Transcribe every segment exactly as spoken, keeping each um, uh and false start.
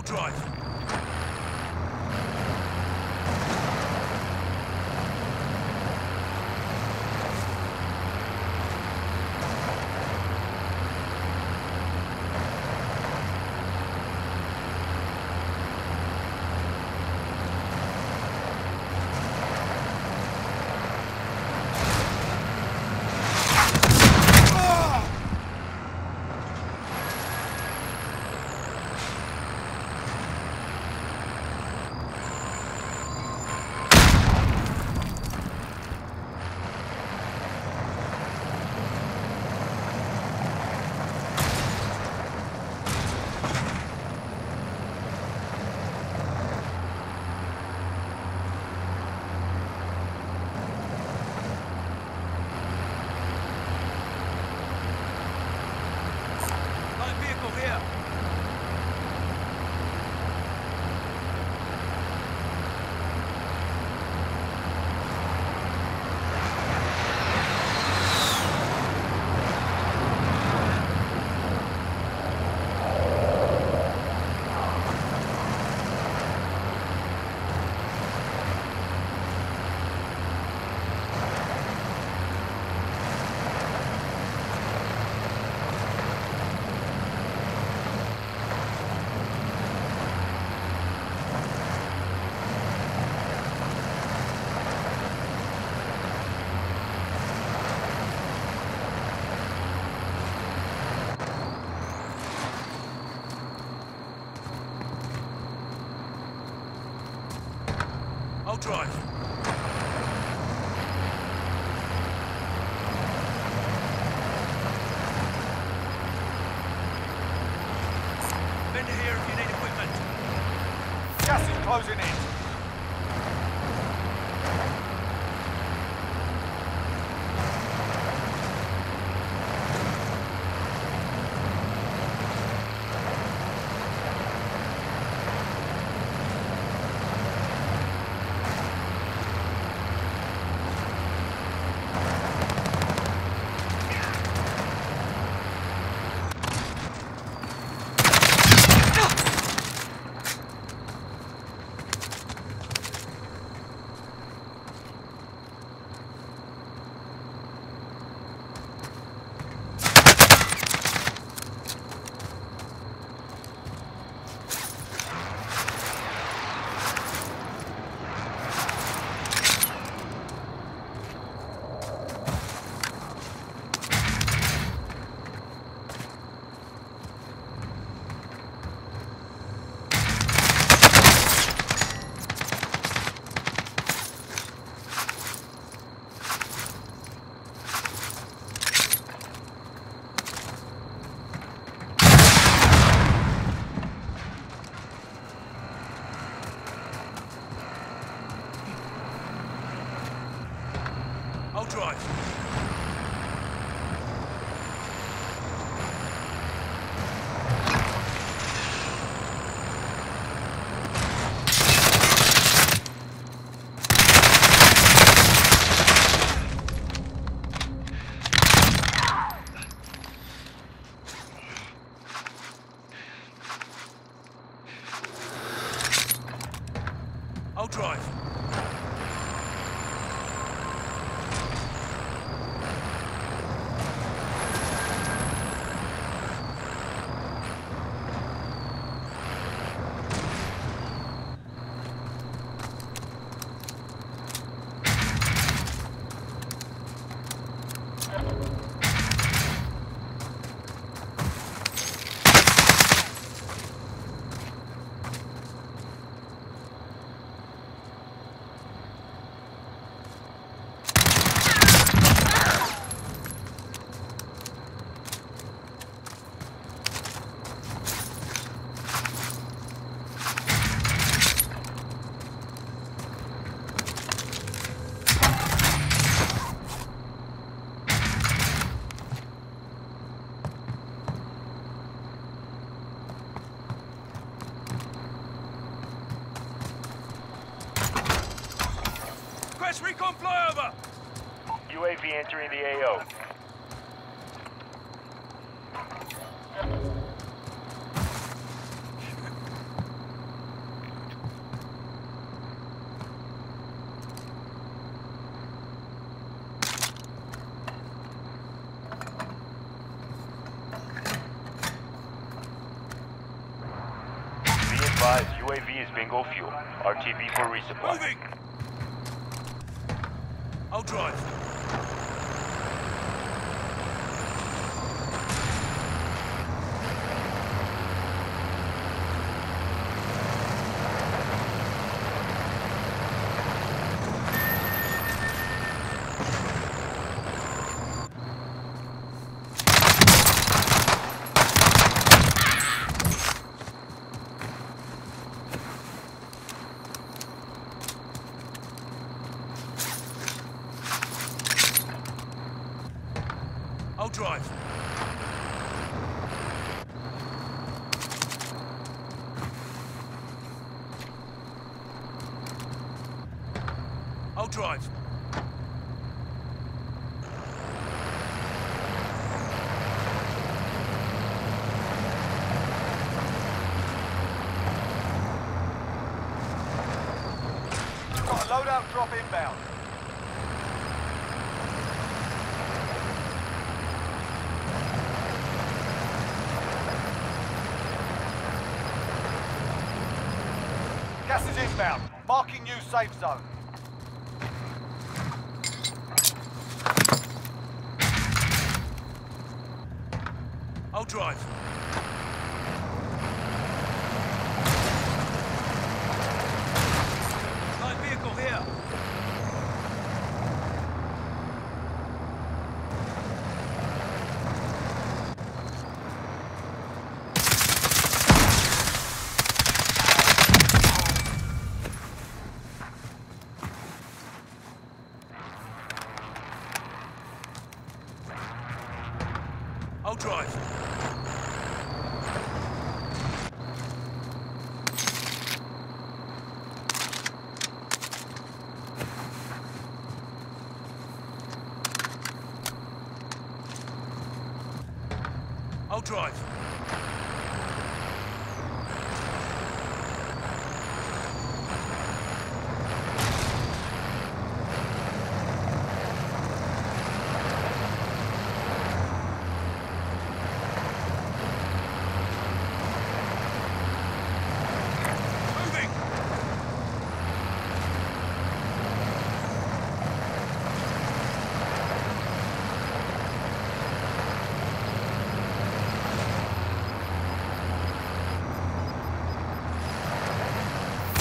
I'll drive. I'll drive. Bend here if you need equipment. Gas is closing in. Drive. I'll drive. Recon flyover! U A V entering the A O. advised, U A V is bingo fuel. R T B for resupply. Moving! I'll drive. I'll drive. I'll drive. We've got a loadout drop inbound. Gas is inbound. Marking new safe zone. I'll drive. Light vehicle here. I'll drive. I'll drive.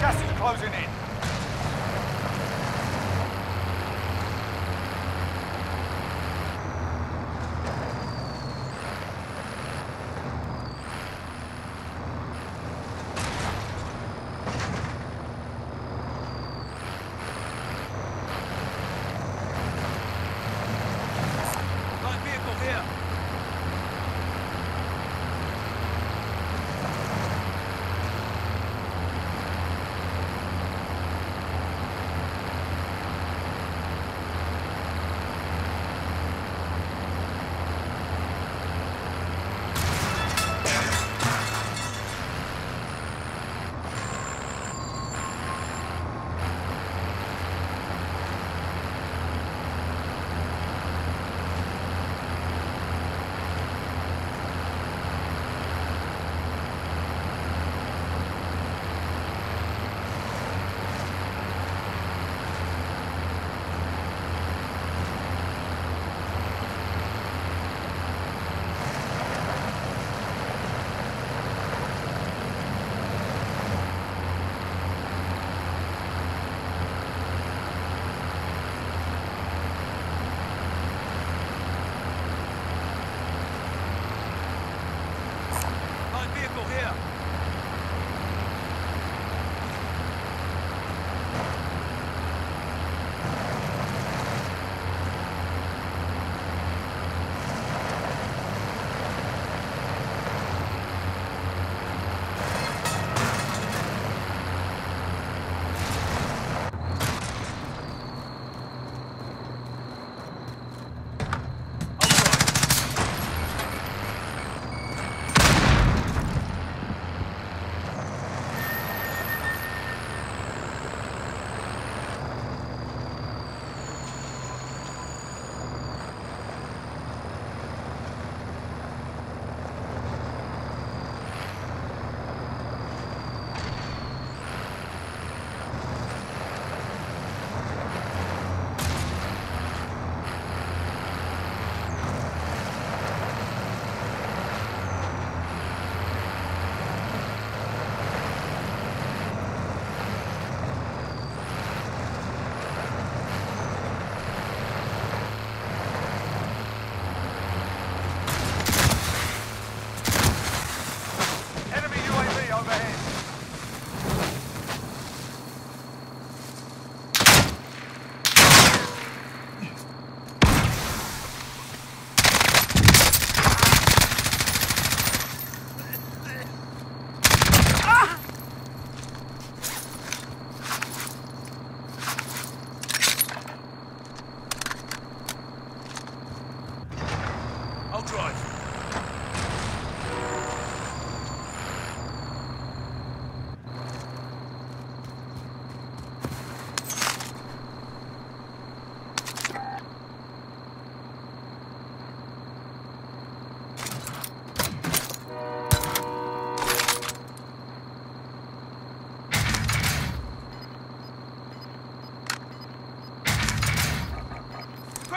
Gas is closing in.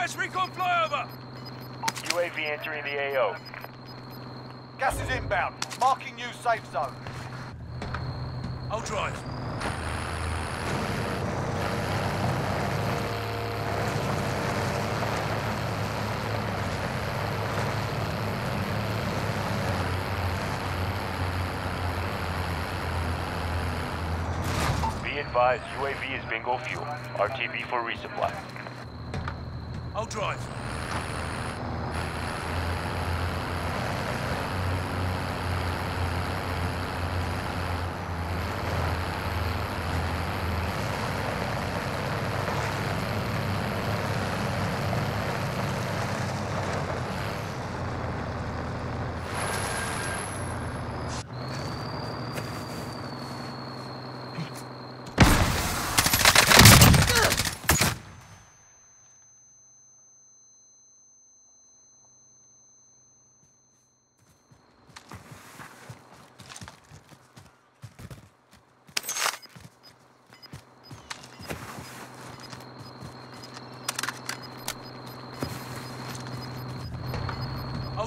U S recon flyover. U A V entering the A O. Gas is inbound. Marking new safe zone. I'll drive. Be advised, U A V is bingo fuel. R T B for resupply. I'll drive. I'll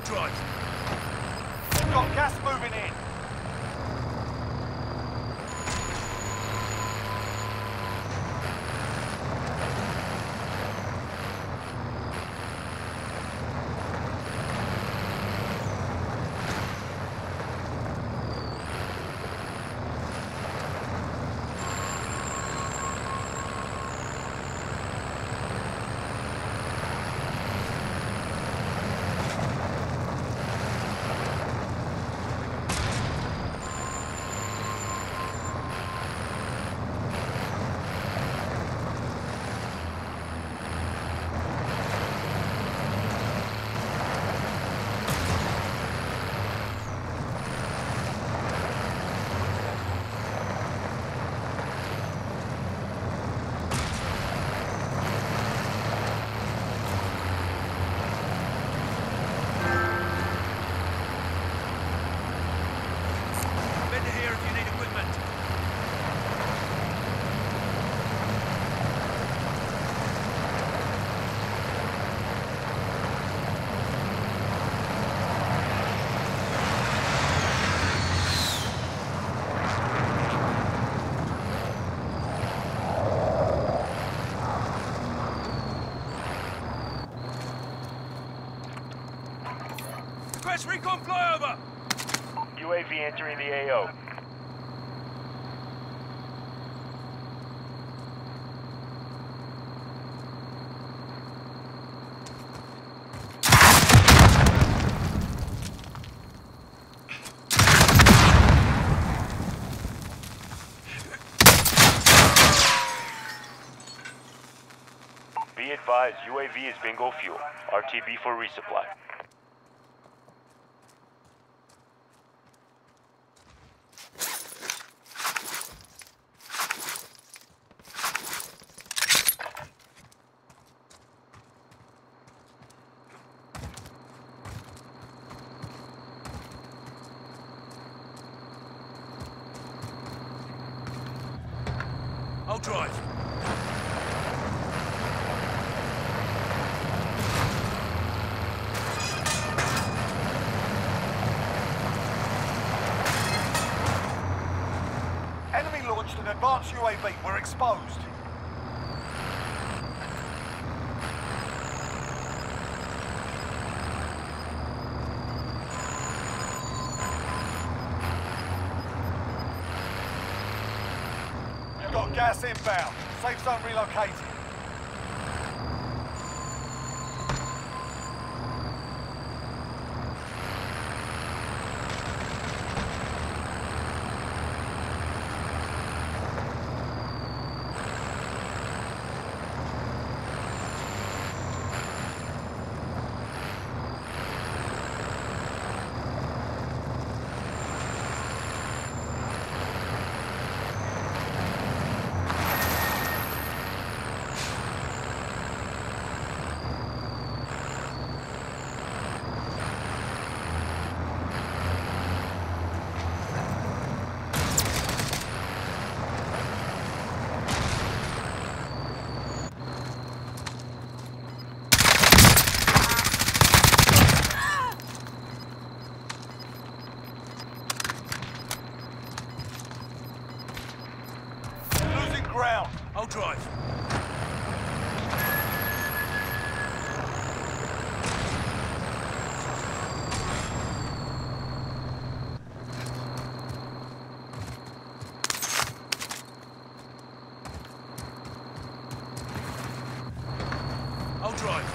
drive. We've got gas moving in. Recon flyover! U A V entering the A O. Be advised, U A V is bingo fuel. R T B for resupply. I'll drive. Enemy launched an advanced U A V. We're exposed. Got gas inbound. Safe zone relocated. drive. I'll drive.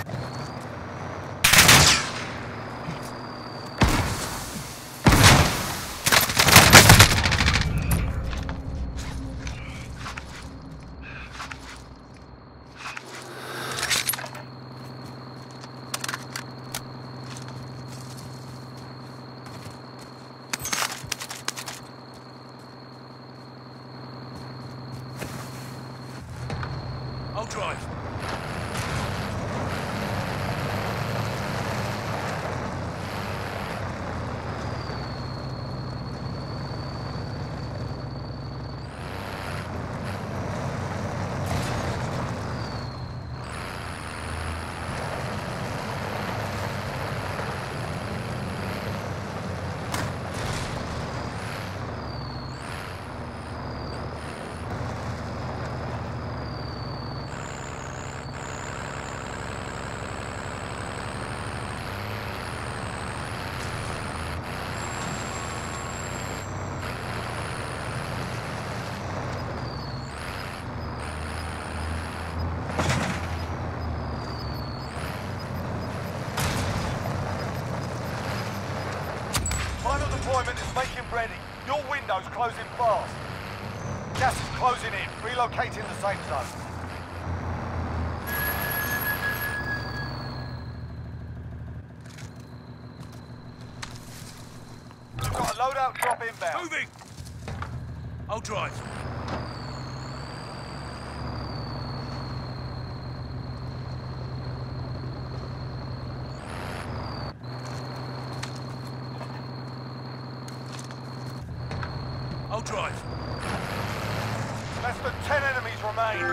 I'll drive. Deployment is making ready. Your window's closing fast. Gas is closing in. Relocating the safe zone. We've got a loadout drop inbound. Moving! I'll drive. I'll drive. Less than ten enemies remain.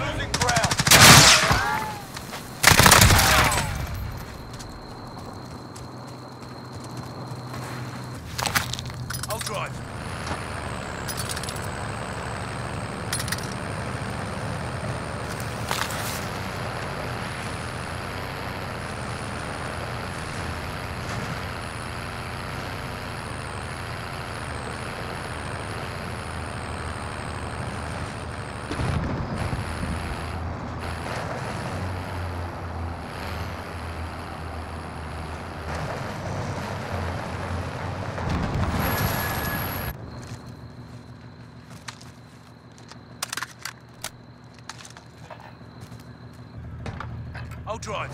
Losing ground. Drive. I'll drive.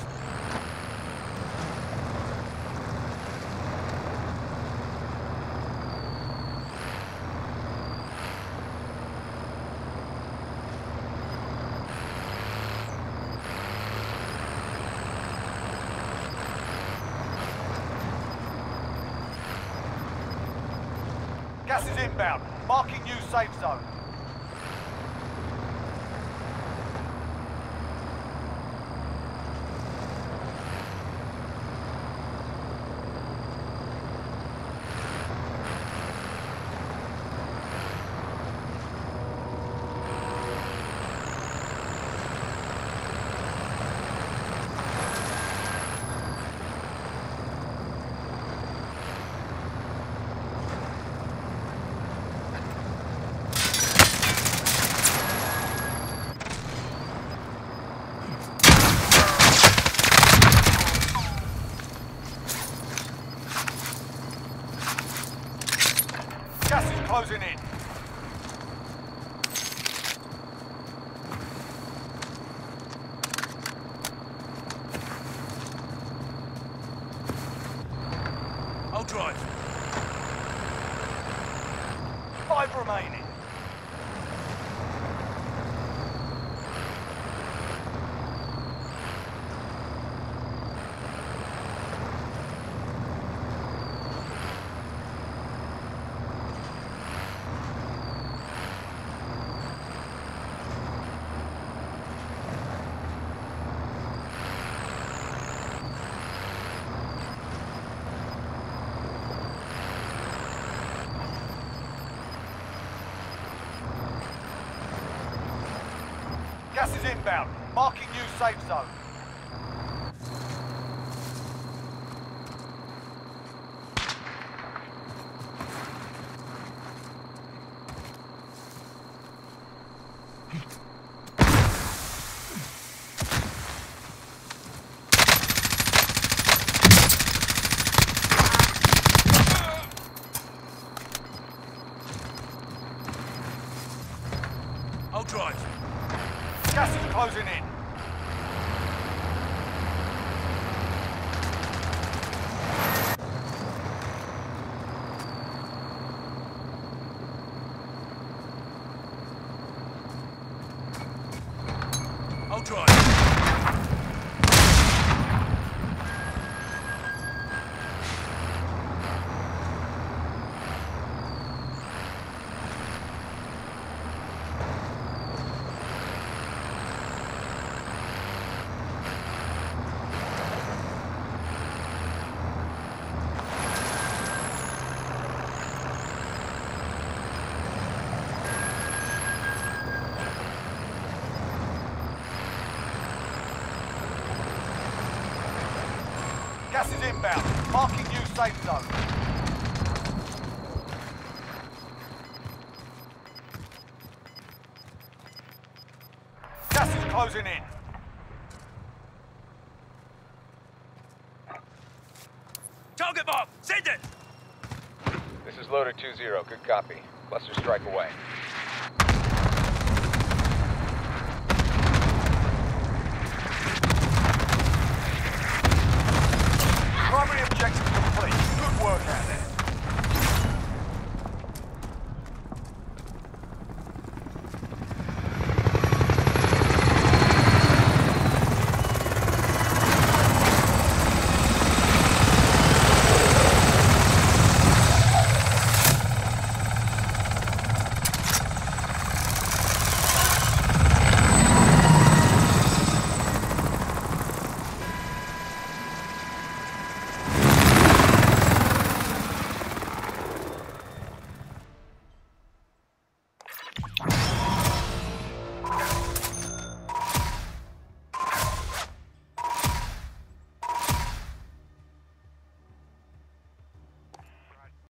Gas is inbound. Marking new safe zone. Gas is closing in. I'll drive. Fire Five remaining. Gas is inbound. Marking new safe zone. I'll drive. Gas is closing in. I'll drive. Gas is inbound. Marking new safe zone. Gas is closing in. Target mark. Send it! This is loader two zero. Good copy. Cluster strike away.